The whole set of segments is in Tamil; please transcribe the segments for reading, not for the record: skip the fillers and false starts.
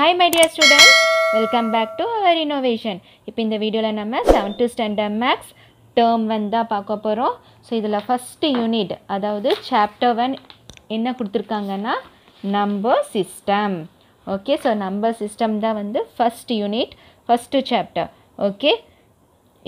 Hi my dear students, welcome back to our innovation. Now in the video la nama 7th standard maths term 1 da paakaporom. So idula first unit adavudhu chapter 1 enna kuduthirukanga na number system. Okay, so number system da vandu first unit first chapter. Okay,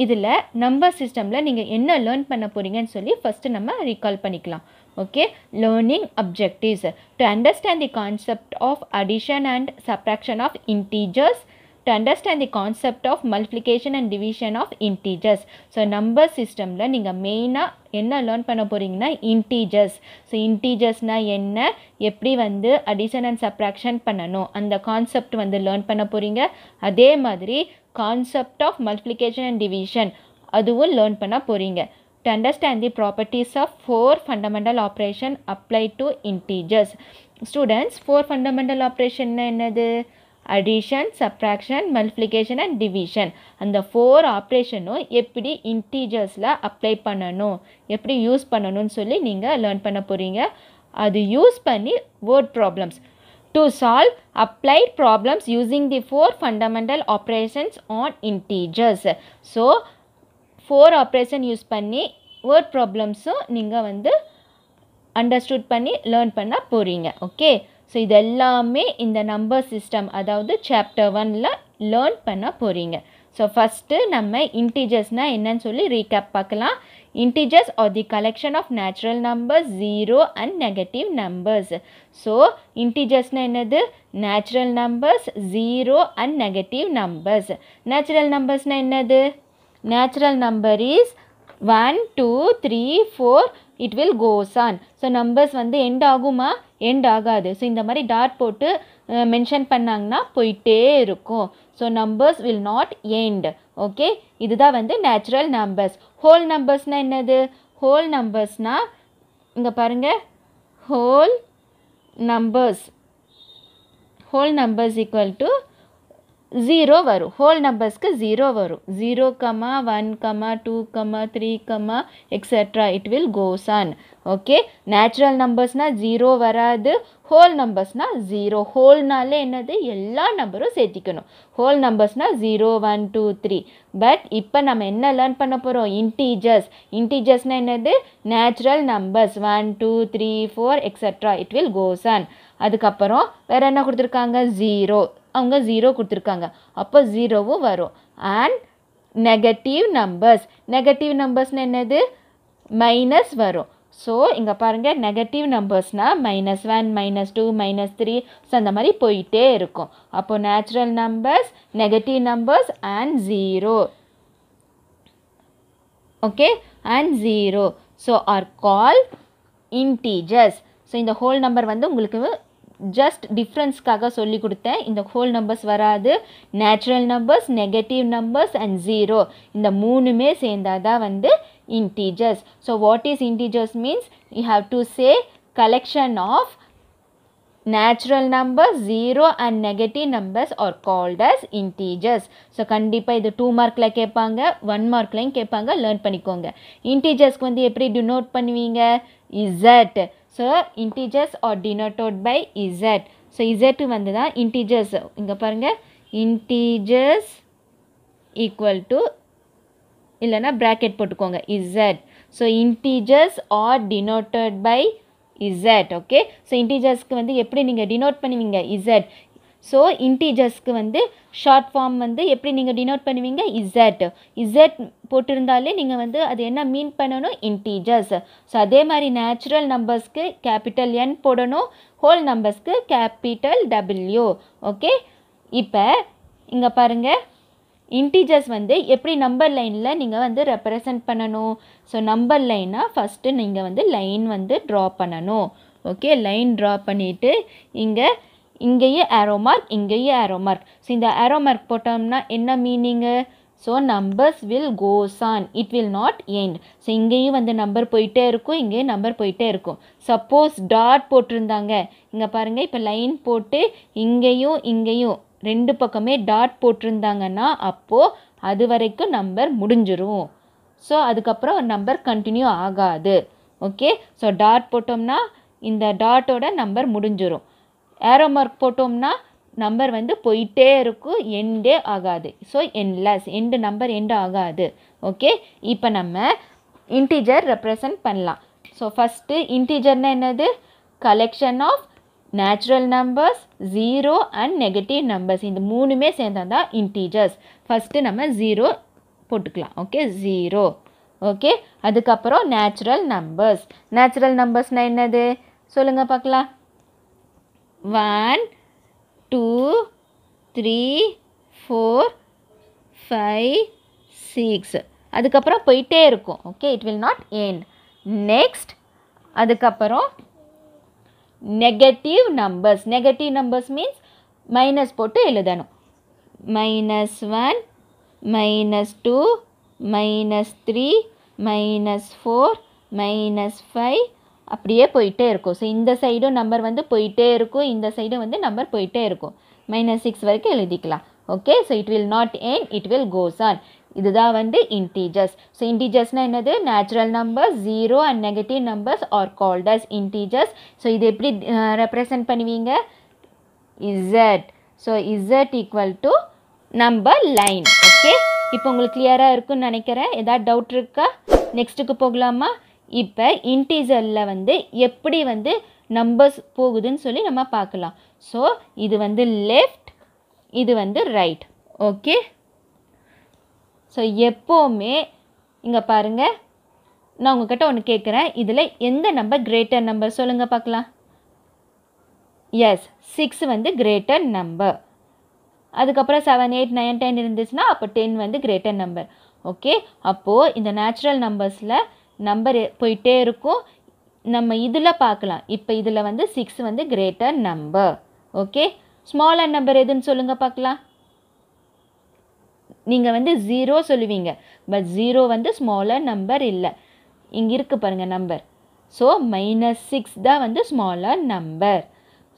idula number system la neenga enna learn panna poringa nu solli first nama recall panikalam. Okay, learning objectives: to understand the concept of addition and subtraction of integers, to understand the concept of multiplication and division of integers. So number system la neenga main ah enna learn panna poringna integers. So integers na enna, eppadi vandu addition and subtraction pannano, and the concept vandu learn panna poringa. Adhe madri concept of multiplication and division aduvum learn panna poringa. To understand the properties of four fundamental operation applied to integers. Students, four fundamental operation na enadhu? Addition, subtraction, multiplication and division. And the four operation eppadi integers la apply pannano, eppadi use pannano nu solli neenga learn panna poringa. Adu use panni word problems. To solve applied problems using the four fundamental operations on integers. So four operation use பண்ணி word problems நீங்க வந்து understood பண்ணி learn பண்ண போறீங்க. Okay, so இது எல்லாமே இந்த number system அதாவது chapter 1 ல learn பண்ண போறீங்க. So first நம்ம integers னா என்னன்னு சொல்லி recap பார்க்கலாம். Integers are the collection of natural numbers, zero and negative numbers. So integers னா என்னது? Natural numbers, zero and negative numbers. Natural numbers னா என்னது? Natural number is 1 2 3 4, it will goes on. So numbers வந்து end ஆகுமா? End ஆகாது. So இந்த மாதிரி டாட் போட்டு மென்ஷன் பண்ணாங்கன்னா போயிட்டே இருக்கும். So numbers will not end. Okay, இதுதான் வந்து natural numbers. Whole numbersனா என்னது? Whole numbersனா இங்க பாருங்க, whole numbers, whole numbers equal to 0 வரும். ஹோல் நம்பர்ஸ்க்கு 0 வரும். 0, 1, 2, 3, etc. It will goes on. Okay, natural numbersனா 0 வராது. ஹோல் நம்பர்ஸ்னா 0. ஹோல்னாலே என்னது? எல்லா நம்பரும் சேர்த்திக்கணும். ஹோல் நம்பர்ஸ்னா 0 1 2 3. பட் இப்போ நம்ம என்ன லேர்ன் பண்ண போகிறோம்? இன்டீஜர்ஸ். இன்டீஜர்ஸ்னா என்னது? Natural numbers 1 2 3 4 etc. It will goes on. அதுக்கப்புறம் வேறு என்ன கொடுத்துருக்காங்க? 0. அவங்க 0 கொடுத்துருக்காங்க, அப்போ 0வும் வரும். And negative numbers. நெகட்டிவ் நம்பர்ஸ்னால் என்னது? மைனஸ் வரும். ஸோ இங்கே பாருங்கள், நெகட்டிவ் நம்பர்ஸ்னால் -1 -2 -3. ஸோ அந்த மாதிரி போயிட்டே இருக்கும். அப்போது natural numbers, negative numbers and 0. Okay, and 0 so are call integers. So இந்த ஹோல் நம்பர் வந்து உங்களுக்கு ஜஸ்ட் டிஃப்ரென்ஸ்க்காக சொல்லி கொடுத்தேன். இந்த ஹோல் நம்பர்ஸ் வராது. Natural numbers, negative numbers and 0, இந்த மூணுமே சேர்ந்தால் தான் வந்து integers. So what is integers means you have to say collection of natural numbers, zero and negative numbers are called as integers. So கண்டிப்பா இது 2 மார்க்ல கேட்பாங்க, 1 மார்க்லயும் கேட்பாங்க. learn பண்ணிக்கோங்க. integers க்கு வந்து எப்படி denote பண்ணுவீங்க? z. so integers are denoted by z. so z வந்து தான் integers. இங்க பாருங்க, integers equal to இல்லனா bracket போட்டுக்கோங்க z. so integers are denoted by z. okay, so integers க்கு வந்து எப்படி நீங்க denote பண்ணுவீங்க? z. so integers க்கு வந்து short form வந்து எப்படி நீங்க denote பண்ணுவீங்க? z. z போட்டிருந்தாலே நீங்க வந்து அது என்ன மீன் பண்ணணும்? integers. so அதே மாதிரி natural numbers க்கு capital N போடணும், whole numbers க்கு capital W. okay, இப்போ இங்க பாருங்க, integers வந்து எப்படி நம்பர் லைனில் நீங்கள் வந்து ரெப்ரசன்ட் பண்ணணும்? ஸோ நம்பர் லைனாக ஃபஸ்ட்டு நீங்கள் வந்து லைன் வந்து ட்ரா பண்ணணும். ஓகே, லைன் ட்ரா பண்ணிவிட்டு இங்கேயே ஆரோ மார்க், இங்கேயே ஆரோ மார்க். ஸோ இந்த ஆரோ மார்க் போட்டோம்னா என்ன meaning? So numbers will goes on, it will not end. So இங்கேயும் வந்து நம்பர் போயிட்டே இருக்கும், இங்கேயும் நம்பர் போயிட்டே இருக்கும். சப்போஸ் டாட் போட்டிருந்தாங்க, இங்கே பாருங்கள், இப்போ லைன் போட்டு இங்கேயும் இங்கேயும் ரெண்டு பக்கமே டாட் போட்டிருந்தாங்கன்னா அப்போது அது வரைக்கும் நம்பர் முடிஞ்சிரும். ஸோ அதுக்கப்புறம் நம்பர் கண்டினியூ ஆகாது. ஓகே, ஸோ டாட் போட்டோம்னா இந்த டாட்டோட நம்பர் முடிஞ்சிரும். ஏரோ மார்க் போட்டோம்னா number vandu poite irukku end agadu so endless end number end agadu okay ipo nama integer represent pannalam so first integer na enadhu collection of natural numbers zero and negative numbers inda moonume sendanda integers first nama zero potukalam okay zero okay adukapro natural numbers na enadhu solunga paakala 1 2 3 4 5 6 adukaprom poite irukum okay it will not end next adukaprom negative numbers means minus போட்டு எழுதணும் -1 -2 -3 -4 -5 அப்படியே போயிட்டே இருக்கும் சோ இந்த சைடும் நம்பர் வந்து போயிட்டே இருக்கும் இந்த சைடும் வந்து நம்பர் போயிட்டே இருக்கும் -6 வரைக்கும் எழுதிக்கலாம் okay so it will not end it will goes on இதுதான் வந்து integers சோ integersனா என்னது natural numbers zero and negative numbers are called as integers so இது எப்படி ரெப்ரசன்ட் பண்ணுவீங்க z so z = number line okay இப்போ உங்களுக்கு clear-ஆ இருக்குன்னு நினைக்கிறேன் ஏதாவது டவுட் இருக்கா நெக்ஸ்ட்க்கு போகலாமா இப்போ இன்டிஜர்ல வந்து எப்படி வந்து நம்பர்ஸ் போகுதுன்னு சொல்லி நம்ம பார்க்கலாம் சோ இது வந்து லெஃப்ட் இது வந்து ரைட் ஓகே சோ எப்பவுமே இங்க பாருங்க நான் உங்ககிட்ட ஒன்னு கேக்குறேன் இதுல எந்த நம்பர் கிரேட்டர் நம்பர் சொல்லுங்க பார்க்கலாம் எஸ் 6 வந்து கிரேட்டர் நம்பர் அதுக்கு அப்புறம் 7 8 9 10 இருந்துச்சுனா அப்ப 10 வந்து கிரேட்டர் நம்பர் ஓகே அப்போ இந்த நேச்சுரல் நம்பர்ஸ்ல நம்பர் போயிட்டே இருக்கும் நம்ம இதுல பார்க்கலாம் இப்போ இதுல வந்து 6 வந்து greater number okay smaller number எதுன்னு சொல்லுங்க பார்க்கலாம் நீங்க வந்து 0 சொல்லுவீங்க பட் 0 வந்து ஸ்மாலர் நம்பர் இல்ல இங்க இருக்கு பாருங்க நம்பர் சோ -6 தான் வந்து ஸ்மாலர் நம்பர்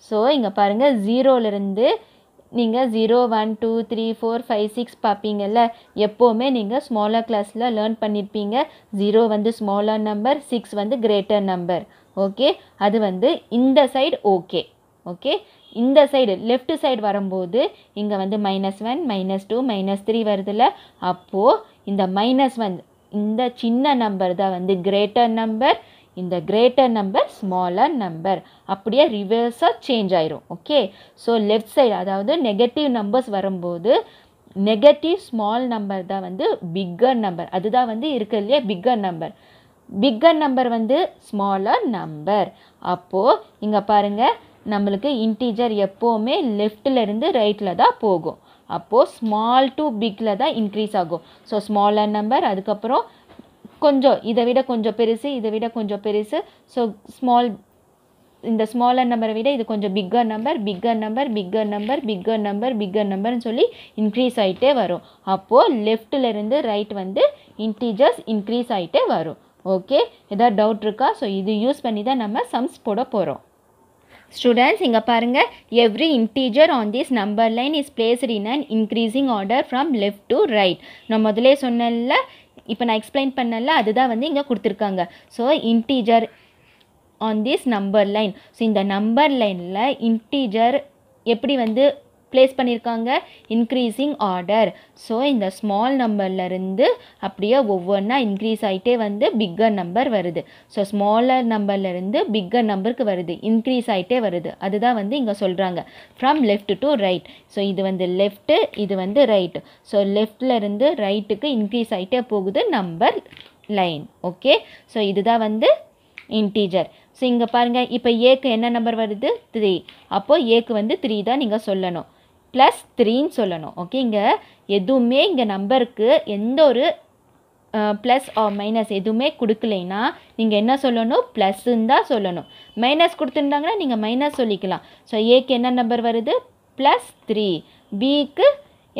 சோ இங்க பாருங்க 0 ல இருந்து நீங்க 0 1 2 3 4 5 6 பாப்பீங்கல எப்பவுமே நீங்க ஸ்மாலர் கிளாஸ்ல லேர்ன் பண்ணிருப்பீங்க 0 வந்து ஸ்மாலர் நம்பர் 6 வந்து கிரேட்டர் நம்பர் ஓகே அது வந்து இந்த சைடு ஓகே ஓகே இந்த சைடு லெஃப்ட் சைடு வரும்போது இங்க வந்து -1 -2 -3 வருதுல அப்போ இந்த -1 இந்த சின்ன நம்பர் தான் வந்து கிரேட்டர் நம்பர் இந்த greater number smaller number அப்படியே ரிவர்ஸா சேஞ்ச் ஆயிரும் ஓகே சோ லெஃப்ட் சைடு அதாவது நெகட்டிவ் நம்பர்ஸ் வரும்போது நெகட்டிவ் ஸ்மால் நம்பர் தான் வந்து bigger number அதுதான் வந்து இருக்கலையே bigger number வந்து smaller number அப்போ இங்க பாருங்க நமக்கு integer எப்பவுமே லெஃப்ட்ல இருந்து ரைட்ல தான் போகும் அப்போ small to bigல தான் இன்கிரீஸ் ஆகும் சோ smaller number அதுக்கு அப்புறம் கொஞ்சம் இத விட கொஞ்சம் பெருசு சோ ஸ்மால் இந்த ஸ்மாலர் நம்பரை விட இது கொஞ்சம் bigger number னு சொல்லி இன்கிரீஸ் ஆயிட்டே வரும் அப்போ லெஃப்ட்ல இருந்து ரைட் வந்து இன்டிஜர்ஸ் இன்கிரீஸ் ஆயிட்டே வரும் ஓகே ஏதா டவுட் இருக்கா சோ இது யூஸ் பண்ணி தான் நம்ம சம்ஸ் போட போறோம் Students, inga parunga every integer on this number line is placed in an increasing order from left to right na modhile sonnalla ipo na explain pannala adudha vandu inga kuduthirukanga so integer on this number line so in the number line la integer eppadi vandu place pannirukanga increasing order so in the small number la irundu appdiye ovvona increase aite vande bigger number varudhu so smaller number la irundu bigger number ku varudhu increase aite varudhu adudha vande inga solranga from left to right so idu vande left idu vande right so left la irundu right ku increase aite pogudhu number line okay so idudha vande integer so inga paarenga ipo a ku enna number varudhu 3 appo a ku vande 3 da neenga sollano plus 3 ன்னு சொல்லணும் ஓகேங்க எதுமே இங்க நம்பருக்கு எந்த ஒரு பிளஸ் ஆர் மைனஸ் எதுமே கொடுக்கலைனா நீங்க என்ன சொல்லணும் பிளஸ் ன்னு சொல்லணும் மைனஸ் கொடுத்துட்டாங்கன்னா நீங்க மைனஸ் சொல்லிக்கலாம் சோ a க்கு என்ன நம்பர் வருது +3 b க்கு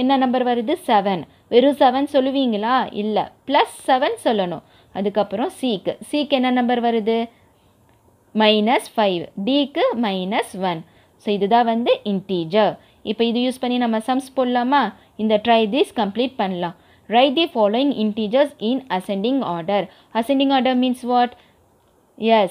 என்ன நம்பர் வருது 7 வெறும் 7 சொல்லுவீங்களா இல்ல +7 சொல்லணும் அதுக்கு அப்புறம் c க்கு என்ன நம்பர் வருது -5 d க்கு -1 சோ இதுதான் வந்து integer இப்போ இது யூஸ் பண்ணி நம்ம சம்ஸ் போடலாமா இந்த ட்ரை திஸ் கம்ப்ளீட் பண்ணலாம் write the following integers in ascending order means what yes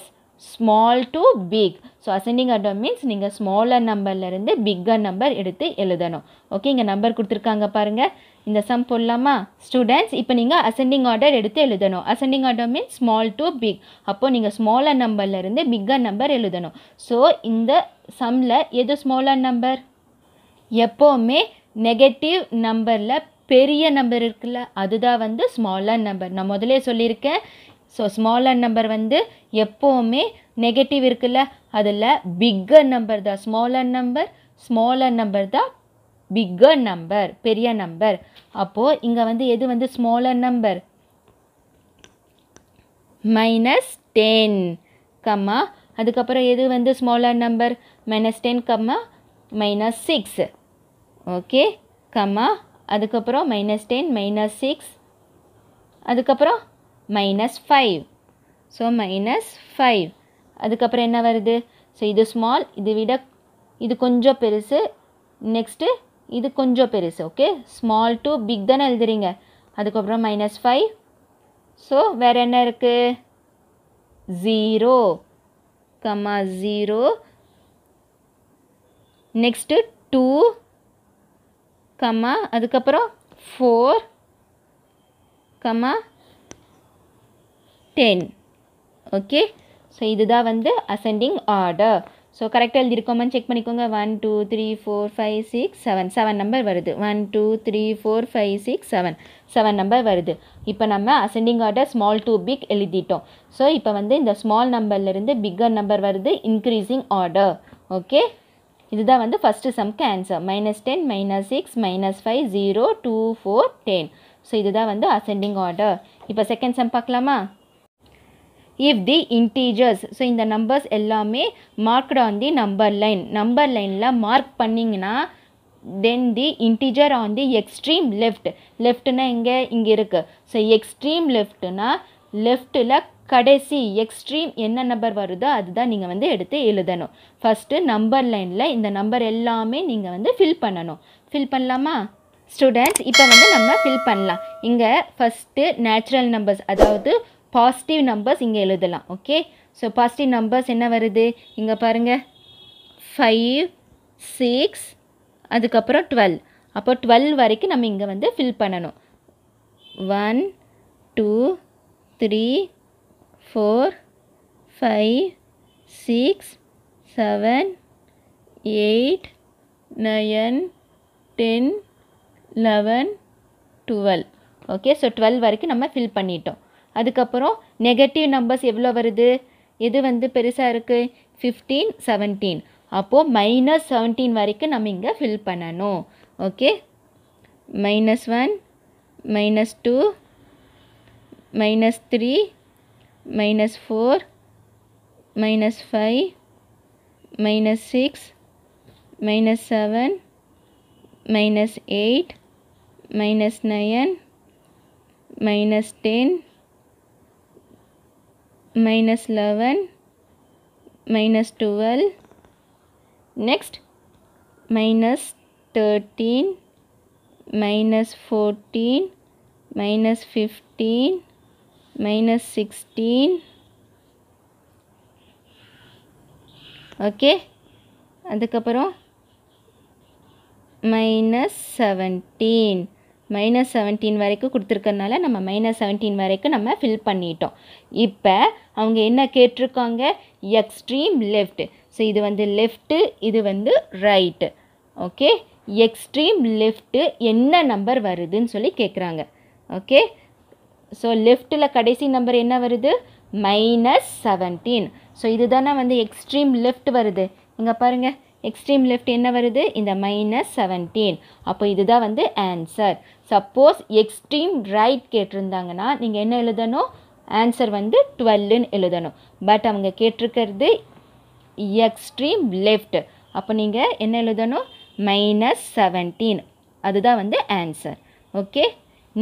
small to big. So ascending order means ninga smaller number la irundhu bigger number eduthu eludanum. Okay, inga number kuduthirukanga parunga, indha sum pollama students. Ipo ninga ascending order eduthu eludanum. Ascending order means small to big, appo ninga smaller number la irundhu bigger number eludanum. So indha sum la edhu smaller number eppome negative number la periya number irukla adudha vandu smaller number. Na modhale sollirukken. So smaller number vandu eppome negative irukla adula bigger number da smaller number da bigger number periya number. Appo inga vandu edu vandu smaller number -10 comma adukapra edu vandu smaller number -10 comma -6. Okay, comma adukapra -10 -6 adukapra -5. So -5 adukapra enna varudhu. So idu small, idu vida idu konja perusu, next idu konja perusu. Okay, small to big dana eludringa. Adukapra -5. So vera enna irukku 0 0, next 2 comma adukapra 4 comma 10. Okay, so idudha vandu ascending order. So correct ah eldirukoma check panikonga. 1 2 3 4 5 6 7 7 number varudhu. 1 2 3 4 5 6 7 7 number varudhu. Ipo nama ascending order small to big eliditom. So ipo vandu inda small number la irundhu bigger number varudhu, increasing order. Okay, idudha vandu first sum ku answer -10 -6 -5 0 2 4 10. So idudha vandu ascending order. Ipo second sum paakalama. If the integers, so in the numbers ellame marked on the number line la mark panningna, then the integer on the extreme left na inga irukku. So extreme left na left la kadasi extreme enna number varudha adha neenga vandu eduthu eludanum. First number line la inda number ellame neenga vandu fill pannanum. Fill pannalama students? Ipo vandu namma fill pannalam. Inga first natural numbers adhavudhu positive numbers inga eludhalam. Okay, so positive numbers enna varudhu inga parunga 5 6 adukapra 12. Appo 12 varaiku nam inga vandu fill pananum. 1 2 3 4 5 6 7 8 9 10 11 12. Okay, so 12 varaiku nam fill pannitom. அதுக்கப்புறம் நெகட்டிவ் நம்பர்ஸ் எவ்வளோ வருது, எது வந்து பெருசாக இருக்குது? 15 17. அப்போது -17 வரைக்கும் நம்ம இங்கே ஃபில் பண்ணணும். Okay, -1 -2 -3 -4 -5 -6 -7 -8 -9 -10 -11 -12, next -13 -14 -15 -16. Okay, adukaprom -17 -17 வரைக்கும் கொடுத்துருக்கறனால நம்ம -17 வரைக்கும் நம்ம ஃபில் பண்ணிட்டோம். இப்போ அவங்க என்ன கேட்டிருக்காங்க? Extreme left. ஸோ இது வந்து லெஃப்ட்டு, இது வந்து ரைட்டு. ஓகே, எக்ஸ்ட்ரீம் லெஃப்ட்டு என்ன நம்பர் வருதுன்னு சொல்லி கேட்குறாங்க. ஓகே, ஸோ லெஃப்ட்டில் கடைசி நம்பர் என்ன வருது? -17. ஸோ இதுதானே வந்து எக்ஸ்ட்ரீம் லெஃப்ட் வருது. இங்கே பாருங்கள், எக்ஸ்ட்ரீம் லெஃப்ட் என்ன வருது? இந்த -17. அப்போ இதுதான் வந்து ஆன்சர். சப்போஸ் எக்ஸ்ட்ரீம் ரைட் கேட்டிருந்தாங்கன்னா நீங்கள் என்ன எழுதணும்? ஆன்சர் வந்து 12ன்னு எழுதணும். பட் அவங்க கேட்டிருக்கிறது எக்ஸ்ட்ரீம் லெஃப்ட். அப்போ நீங்கள் என்ன எழுதணும்? -17. அதுதான் வந்து answer. Okay,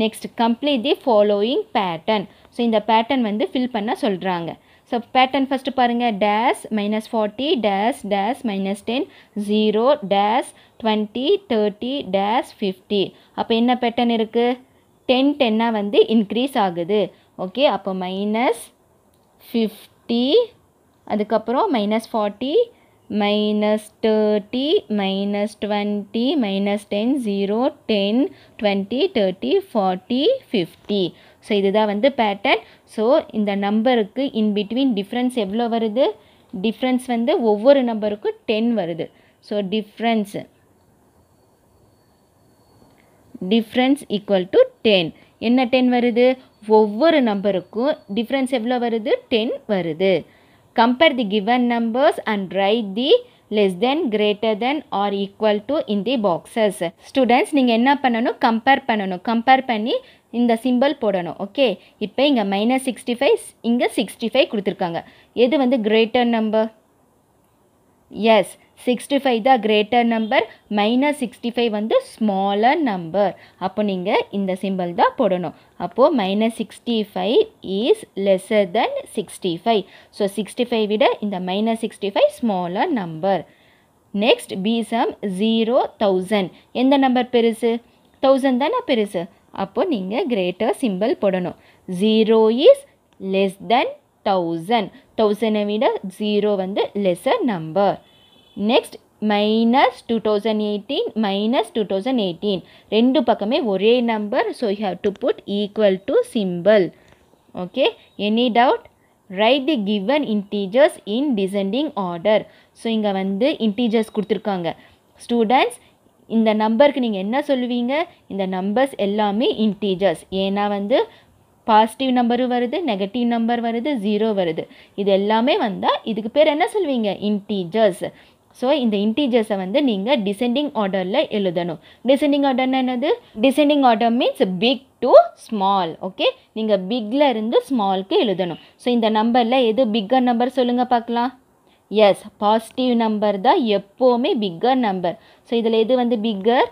next complete the following pattern. So இந்த பேட்டர்ன் வந்து ஃபில் பண்ண சொல்கிறாங்க. So pattern first parunga. Dash -40 dash dash -10 0 dash 20 30 dash 50. அப்போ என்ன pattern இருக்கு? 10 வந்து increase ஆகுது. ஓகே, அப்போ -50 அதுக்கப்புறம் -40 -30 -20 -10 0 10 20 30 40 50 so இதுதான் வந்து pattern so இந்த நம்பருக்கு in between difference எவ்வளவு வருது difference வந்து ஒவ்வொரு நம்பருக்கு 10 வருது so difference equal to 10 என்ன 10 வருது ஒவ்வொரு நம்பருக்கு difference எவ்வளவு வருது 10 வருது Compare the given numbers and write the less than, greater than or equal to in the boxes. Students, நீங்கள் என்ன பண்ணணும்? Compare பண்ணணும். Compare பண்ணி இந்த symbol போடணும். Okay. இப்போ இங்க -65, இங்க 65 குடுத்திருக்காங்க. எது வந்து greater number? Yes. 65 the greater number, -65 வந்து smaller number. அப்போ நீங்க இந்த symbol தான் போடணும். அப்போ -65 is lesser than 65. So 65 விட இந்த -65 smaller number. Next be some 0,000. எந்த number பெருசு? 1000 தான பெருசு. அப்போ நீங்க greater symbol போடணும். 0 is less than 1000. 1000 விட 0 வந்து lesser number. Next, -2018, -2018. ரெண்டு பக்கமே ஒரே number, so you have to put equal to symbol. Okay, any doubt? Write the given integers in descending order. So, இங்க வந்து integers குடுத்திருக்காங்க. Students, இந்த நம்பருக்கு நீங்க என்ன சொல்லுவீங்க? இந்த numbers எல்லாமே integers. ஏனா வந்து பாசிட்டிவ் நம்பர் வருது நெகட்டிவ் நம்பர் வருது 0 வருது. இது எல்லாமே வந்தா இதுக்கு பேர் என்ன சொல்வீங்க? இன்டிஜர்ஸ். So, இந்த இன்டிஜர்ஸை வந்து நீங்கள் டிசெண்டிங் ஆர்டரில் எழுதணும். டிசெண்டிங் ஆர்டர்னா என்னது? Descending order means big to small. Okay, நீங்கள் பிக்கில் இருந்து ஸ்மாலுக்கு எழுதணும். ஸோ இந்த நம்பரில் எது பிக்கர் நம்பர் சொல்லுங்கள் பார்க்கலாம். எஸ், பாசிட்டிவ் நம்பர் தான் எப்போவுமே பிக்கர் நம்பர். ஸோ இதில் எது வந்து பிக்கர்?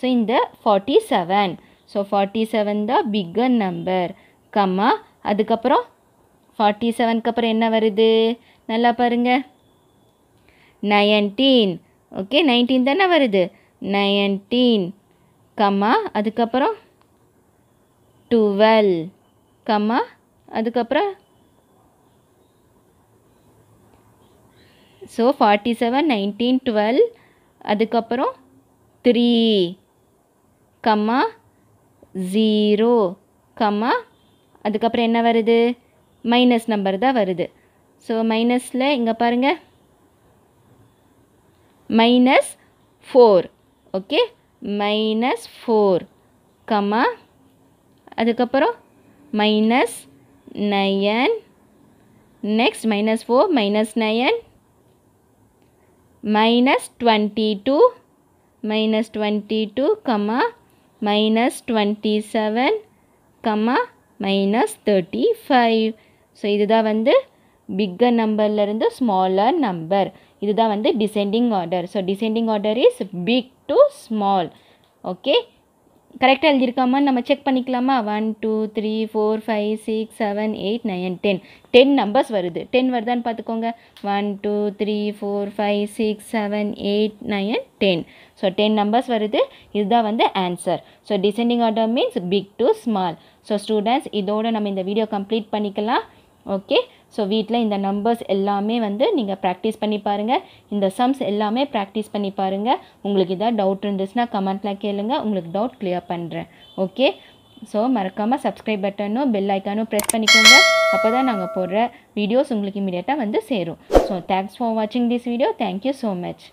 ஸோ இந்த 47. So, 47 the bigger number, comma, அதுக்கப்புறம் 47 கப்புறம் என்ன வருது? நல்லா பாருங்க 19, okay, 19 தான வருது 19, comma, அதுக்கப்புறம் 12, comma, அதுக்கப்புறம் so, 47, 19, 12, அதுக்கப்புறம் 3, comma, 0, கம்மா அதுக்கப்புறம் என்ன வருது? மைனஸ் நம்பர் தான் வருது. ஸோ மைனஸில் இங்கே பாருங்கள் -4. ஓகே, -4 கம்மா அதுக்கப்புறம் -9. நெக்ஸ்ட் -4 -9 -22 -22 கம்மா -27, -35. So, இதுதான் வந்து bigger numberல இருந்து smaller number. இதுதான் வந்து descending order. So, descending order is big to small. Okay. கரெக்டாக எழுதியிருக்காமா? நம்ம செக் பண்ணிக்கலாமா? 1 2 3 4 5 6 7 8 9 10 10 numbers வருது. 10 வருதான்னு பார்த்துக்கோங்க. 1 2 3 4 5 6 7 8 9 10 ஸோ 10 numbers வருது. இதுதான் வந்து answer. So descending order means big to small. So students, இதோடு நம்ம இந்த வீடியோ கம்ப்ளீட் பண்ணிக்கலாம். ஓகே, ஸோ வீட்டில் இந்த நம்பர்ஸ் எல்லாமே வந்து நீங்கள் ப்ராக்டிஸ் பண்ணி பாருங்கள். இந்த சம்ஸ் எல்லாமே ப்ராக்டிஸ் பண்ணி பாருங்கள். உங்களுக்கு இதாக டவுட் இருந்துச்சுன்னா கமெண்ட்டில் கேளுங்கள். உங்களுக்கு டவுட் கிளியர் பண்ணுறேன். ஓகே, ஸோ மறக்காமல் சப்ஸ்கிரைப் பட்டனும் பெல் ஐக்கானும் ப்ரெஸ் பண்ணிக்கோங்க. அப்போ தான் நாங்கள் போடுற வீடியோஸ் உங்களுக்கு இமீடியட்டாக வந்து சேரும். ஸோ தேங்க்ஸ் ஃபார் வாட்சிங் this video. Thank you so much.